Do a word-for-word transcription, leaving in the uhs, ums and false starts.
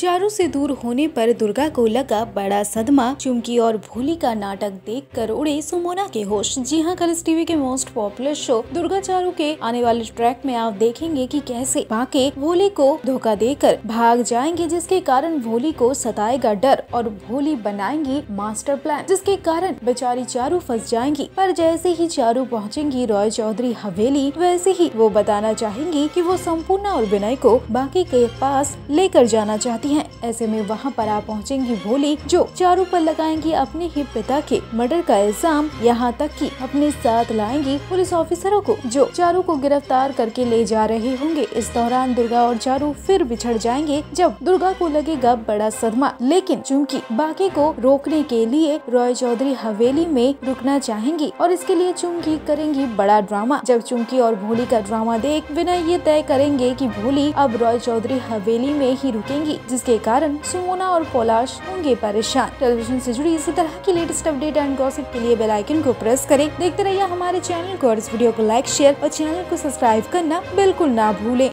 चारू से दूर होने पर दुर्गा को लगा बड़ा सदमा। चुमकी और भोली का नाटक देखकर उड़े सुमोना के होश। जी हां, कलर्स टीवी के most popular show Durga Charu के आने वाले ट्रैक में आप देखेंगे कि कैसे बाके भोली को धोखा देकर भाग जाएंगे, जिसके कारण भोली को सताएगा डर और भोली बनाएंगी मास्टर प्लान, जिसके कारण बेचारी चारू फंस जाएंगी। पर जैसे ही चारू पहुँचेंगी रॉय चौधरी हवेली, वैसे ही वो बताना चाहेंगी कि वो सम्पूर्णा और विनय को बाकी के पास लेकर जाना चाहती हैं। ऐसे में वहाँ पर आप पहुँचेंगी भोली, जो चारू पर लगाएंगी अपने ही पिता के मर्डर का इल्जाम, यहाँ तक कि अपने साथ लाएंगी पुलिस ऑफिसरों को जो चारू को गिरफ्तार करके ले जा रहे होंगे। इस दौरान दुर्गा और चारू फिर बिछड़ जाएंगे, जब दुर्गा को लगेगा बड़ा सदमा। लेकिन चूंकि बाकी को रोकने के लिए रॉय चौधरी हवेली में रुकना चाहेंगी और इसके लिए चुमकी करेंगी बड़ा ड्रामा। जब चुमकी और भोली का ड्रामा देख विनय ये तय करेंगे कि भोली अब रॉय चौधरी हवेली में ही रुकेंगी, जिसके कारण सुमोना और पलाश होंगे परेशान। टेलीविजन से जुड़ी इसी तरह की लेटेस्ट अपडेट एंड गॉसिप के लिए बेल आइकन को प्रेस करें। देखते रहिए हमारे चैनल को और इस वीडियो को लाइक, शेयर और चैनल को सब्सक्राइब करना बिल्कुल ना भूलें।